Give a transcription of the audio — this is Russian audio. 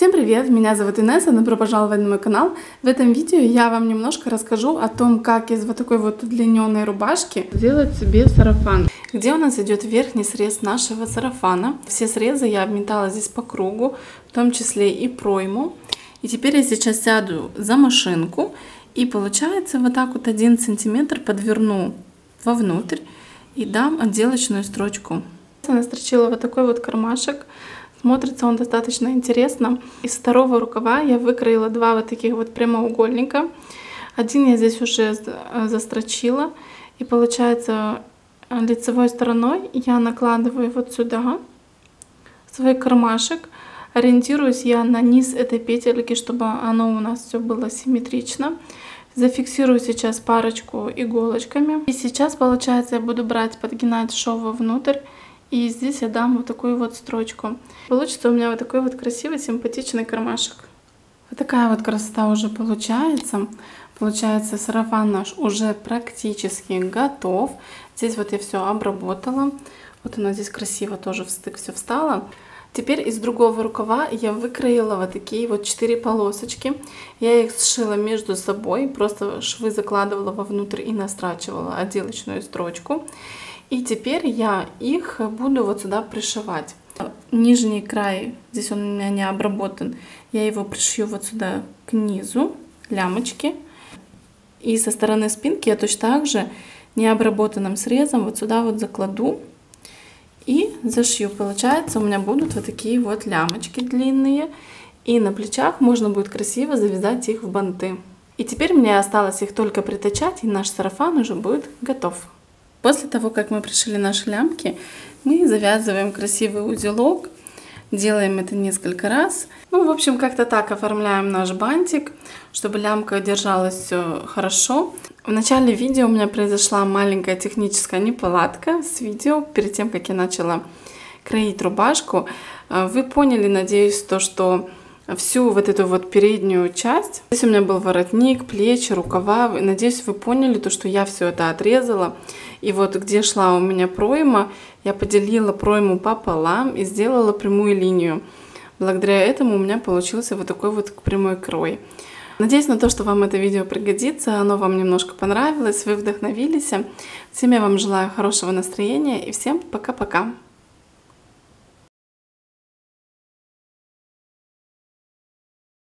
Всем привет! Меня зовут Инесса, добро пожаловать на мой канал. В этом видео я вам немножко расскажу о том, как из вот такой вот удлиненной рубашки сделать себе сарафан. Где у нас идет верхний срез нашего сарафана. Все срезы я обметала здесь по кругу, в том числе и пройму. И теперь я сейчас сяду за машинку и получается вот так вот 1 сантиметр подверну вовнутрь и дам отделочную строчку. Я настрочила вот такой вот кармашек. Смотрится он достаточно интересно. Из второго рукава я выкроила 2 вот таких вот прямоугольника. Один я здесь уже застрочила. И получается, лицевой стороной я накладываю вот сюда свой кармашек. Ориентируюсь я на низ этой петельки, чтобы оно у нас все было симметрично. Зафиксирую сейчас парочку иголочками. И сейчас, получается, я буду брать, подгинать шов вовнутрь. И здесь я дам вот такую вот строчку. Получится у меня вот такой вот красивый, симпатичный кармашек. Вот такая вот красота уже получается. Получается, сарафан наш уже практически готов. Здесь вот я все обработала. Вот оно здесь красиво тоже в стык все встало. Теперь из другого рукава я выкроила вот такие вот 4 полосочки. Я их сшила между собой. Просто швы закладывала вовнутрь и настрачивала отделочную строчку. И теперь я их буду вот сюда пришивать. Нижний край, здесь он у меня не обработан, я его пришью вот сюда к низу, лямочки. И со стороны спинки я точно так же необработанным срезом вот сюда вот закладу и зашью. Получается, у меня будут вот такие вот лямочки длинные. И на плечах можно будет красиво завязать их в банты. И теперь мне осталось их только притачать, и наш сарафан уже будет готов. После того, как мы пришили наши лямки, мы завязываем красивый узелок, делаем это несколько раз. Ну, в общем, как-то так оформляем наш бантик, чтобы лямка держалась хорошо. В начале видео у меня произошла маленькая техническая неполадка с видео, перед тем, как я начала кроить рубашку. Вы поняли, надеюсь, то, что всю вот эту вот переднюю часть. Здесь у меня был воротник, плечи, рукава. Надеюсь, вы поняли то, что я все это отрезала. И вот где шла у меня пройма, я поделила пройму пополам и сделала прямую линию. Благодаря этому у меня получился вот такой вот прямой крой. Надеюсь на то, что вам это видео пригодится, оно вам немножко понравилось, вы вдохновились. Всем я вам желаю хорошего настроения и всем пока-пока!